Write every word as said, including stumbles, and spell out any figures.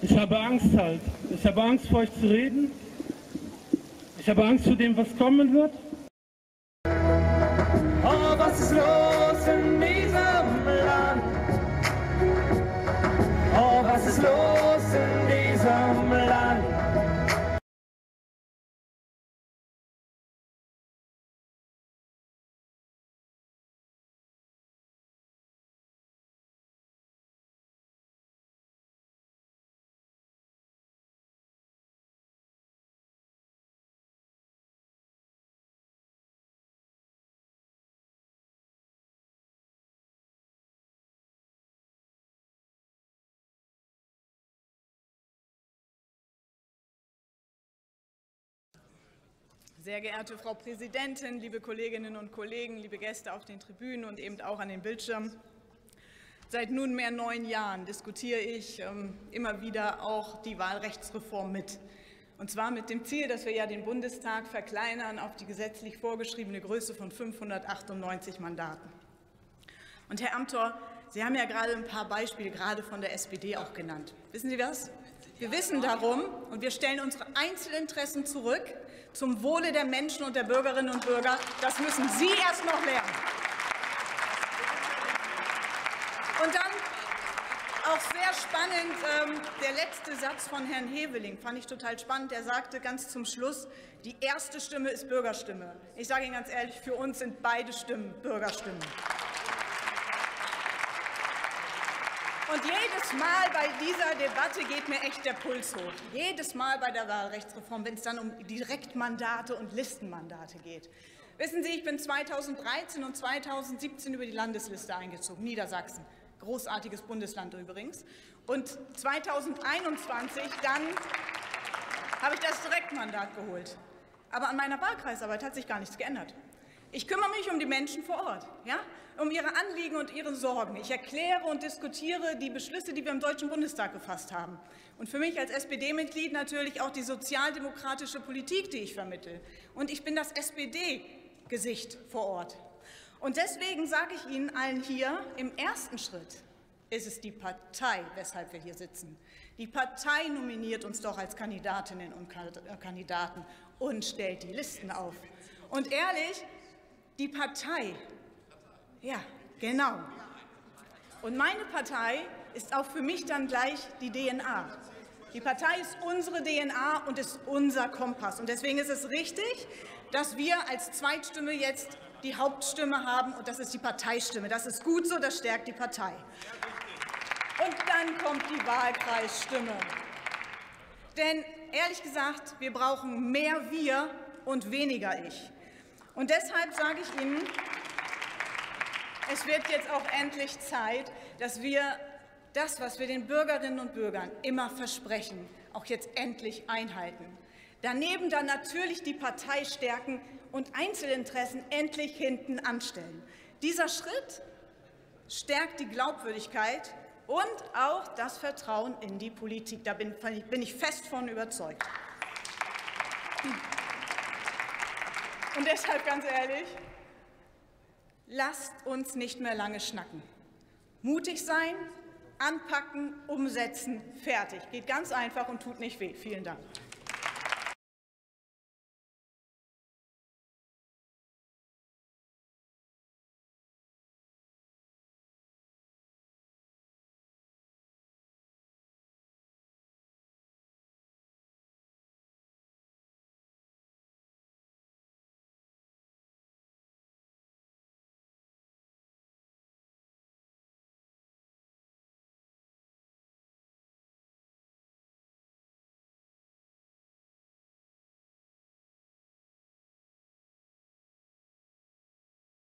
Ich habe Angst halt. Ich habe Angst, vor euch zu reden. Ich habe Angst vor dem, was kommen wird. Oh, was ist los in diesem Land? Oh, was ist los in diesem Land? Sehr geehrte Frau Präsidentin, liebe Kolleginnen und Kollegen, liebe Gäste auf den Tribünen und eben auch an den Bildschirmen. Seit nunmehr neun Jahren diskutiere ich ähm, immer wieder auch die Wahlrechtsreform mit. Und zwar mit dem Ziel, dass wir ja den Bundestag verkleinern auf die gesetzlich vorgeschriebene Größe von fünfhundertachtundneunzig Mandaten. Und Herr Amthor, Sie haben ja gerade ein paar Beispiele gerade von der S P D auch genannt. Wissen Sie das? Wir wissen darum und wir stellen unsere Einzelinteressen zurück zum Wohle der Menschen und der Bürgerinnen und Bürger. Das müssen Sie erst noch lernen. Und dann auch sehr spannend, ähm, der letzte Satz von Herrn Heveling fand ich total spannend. Er sagte ganz zum Schluss, die erste Stimme ist Bürgerstimme. Ich sage Ihnen ganz ehrlich, für uns sind beide Stimmen Bürgerstimmen. Und jedes Mal bei dieser Debatte geht mir echt der Puls hoch. Jedes Mal bei der Wahlrechtsreform, wenn es dann um Direktmandate und Listenmandate geht. Wissen Sie, ich bin zweitausenddreizehn und zweitausendsiebzehn über die Landesliste eingezogen, Niedersachsen. Großartiges Bundesland übrigens. Und zweitausendeinundzwanzig dann habe ich das Direktmandat geholt. Aber an meiner Wahlkreisarbeit hat sich gar nichts geändert. Ich kümmere mich um die Menschen vor Ort, ja? Um ihre Anliegen und ihre Sorgen. Ich erkläre und diskutiere die Beschlüsse, die wir im Deutschen Bundestag gefasst haben. Und für mich als S P D-Mitglied natürlich auch die sozialdemokratische Politik, die ich vermittle. Und ich bin das S P D-Gesicht vor Ort. Und deswegen sage ich Ihnen allen hier, im ersten Schritt ist es die Partei, weshalb wir hier sitzen. Die Partei nominiert uns doch als Kandidatinnen und Kandidaten und stellt die Listen auf. Und ehrlich, die Partei, ja, genau. Und meine Partei ist auch für mich dann gleich die D N A. Die Partei ist unsere D N A und ist unser Kompass. Und deswegen ist es richtig, dass wir als Zweitstimme jetzt die Hauptstimme haben, und das ist die Parteistimme. Das ist gut so, das stärkt die Partei. Und dann kommt die Wahlkreisstimme. Denn ehrlich gesagt, wir brauchen mehr Wir und weniger Ich. Und deshalb sage ich Ihnen, es wird jetzt auch endlich Zeit, dass wir das, was wir den Bürgerinnen und Bürgern immer versprechen, auch jetzt endlich einhalten. Daneben dann natürlich die Partei stärken und Einzelinteressen endlich hinten anstellen. Dieser Schritt stärkt die Glaubwürdigkeit und auch das Vertrauen in die Politik. Da bin, bin ich fest von überzeugt. Und deshalb ganz ehrlich, lasst uns nicht mehr lange schnacken. Mutig sein, anpacken, umsetzen, fertig. Geht ganz einfach und tut nicht weh. Vielen Dank.